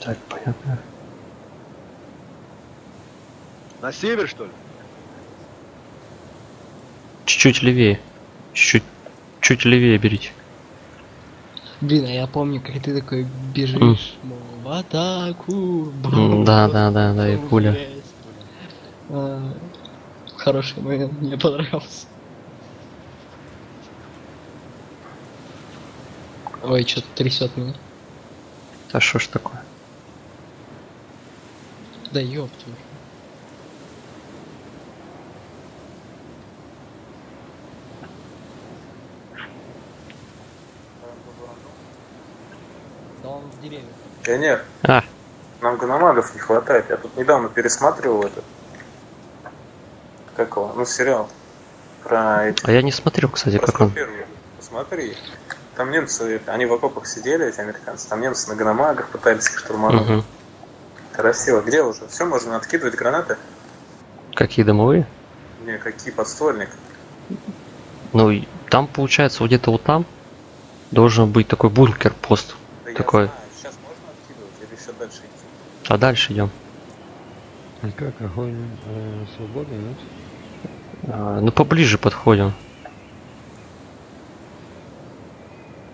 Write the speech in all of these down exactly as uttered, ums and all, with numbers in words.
Так, понятно. На север, что ли? Чуть-чуть левее. Чуть-чуть чуть левее берите. Блин, а я помню, как ты такой бежишь, mm. мол, в атаку. Mm, да, да, да, да, и пуля. А, хороший момент, мне понравился. Ой, что-то трясет меня. А что ж такое? Да ёпта. Пионер, а. Нам гономагов не хватает. Я тут недавно пересматривал этот, как его, ну сериал про. А я не смотрел, кстати, как он. Посмотри, там немцы, они в окопах сидели, эти американцы, там немцы на гономагах пытались их штурмануть. Угу. Красиво. Где уже? Все можно откидывать гранаты. Какие домовые? Не, какие подствольник. Ну там получается вот где-то вот там должен быть такой бункер пост. Такой. Сейчас можно откидывать или еще дальше идти? А дальше идем. И как, огонь э, свободный, нет? А, ну поближе подходим.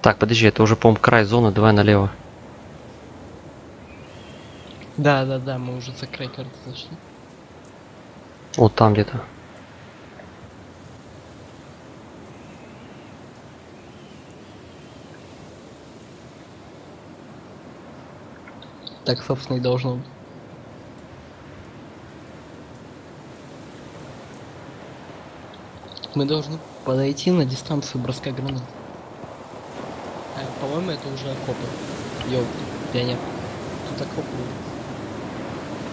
Так, подожди, это уже, по-моему, край зоны, давай налево. Да, да, да, мы уже за край карты зашли. Вот там где-то. Так, собственно, и должно быть. Мы должны подойти на дистанцию броска гранат. А, по-моему, это уже окопы. Йоу, пионер. Тут окопы.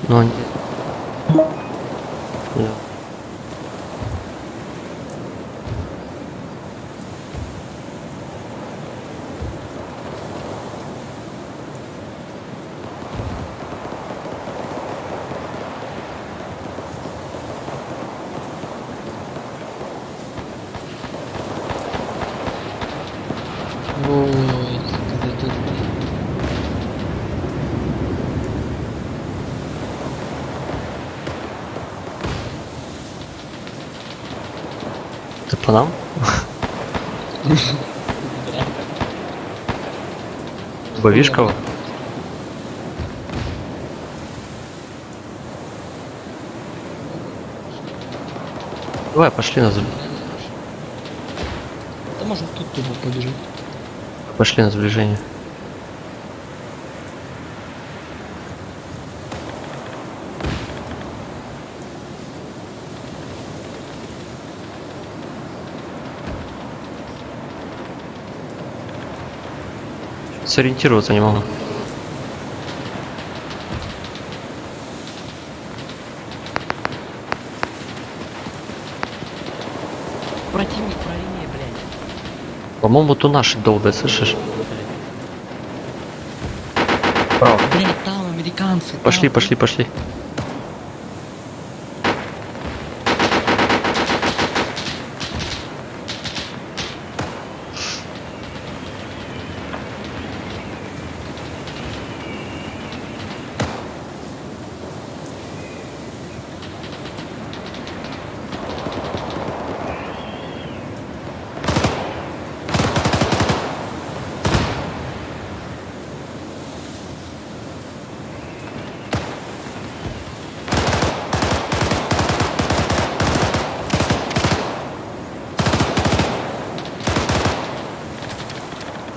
Ну, они... Да. По нам? Боишь кого? Давай, пошли на звезду. Да можно тут тупо побежать. Пошли на сближение. Сориентироваться не могу. Противник правильнее, блядь. По-моему, тут наши долбят, слышишь? Право. Блядь, там американцы. Пошли, там. пошли, пошли.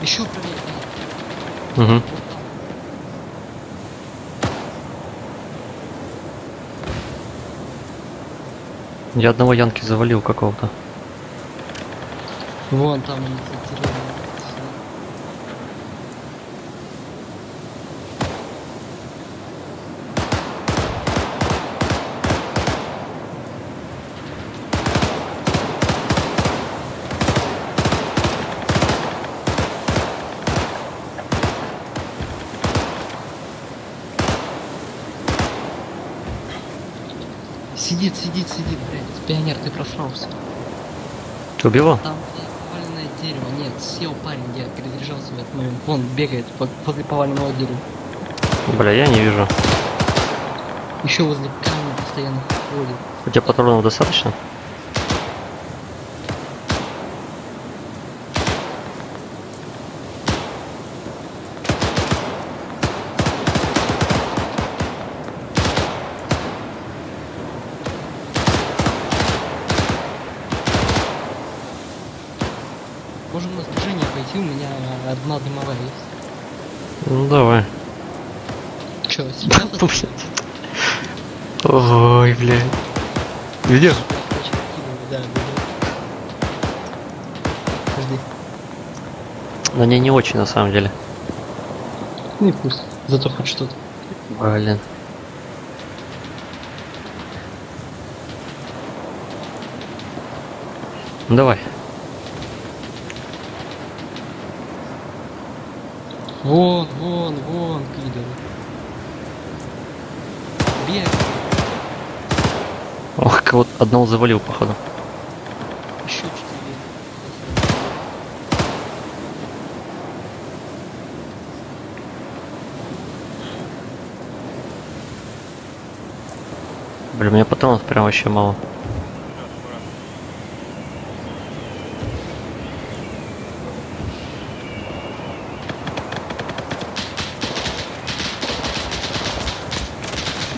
Еще правее. Угу. Я одного янки завалил какого-то. Вон там они затеряли. Сидит, сидит, сидит, блядь. Пионер, ты просрался. Ты убил его? Там поваленное дерево. Нет, сел парень, я перезаряжал себя от момента. Вон бегает под, под поваленного дерева. Бля, я не вижу. Еще возле камня постоянно ходит. У тебя патронов достаточно? Можем на снижение пойти, у меня одна дымовая есть. Ну давай. Че, сейчас? Ой, блядь. Видишь? На ней не очень, на самом деле. Ну и пусть, зато хоть что-то. Блин. Ну, давай. Вон, вон, вон, пидор. Бег. Ох, кого-то одного завалил, походу. Еще четыре. Блин, у меня патронов прям вообще мало.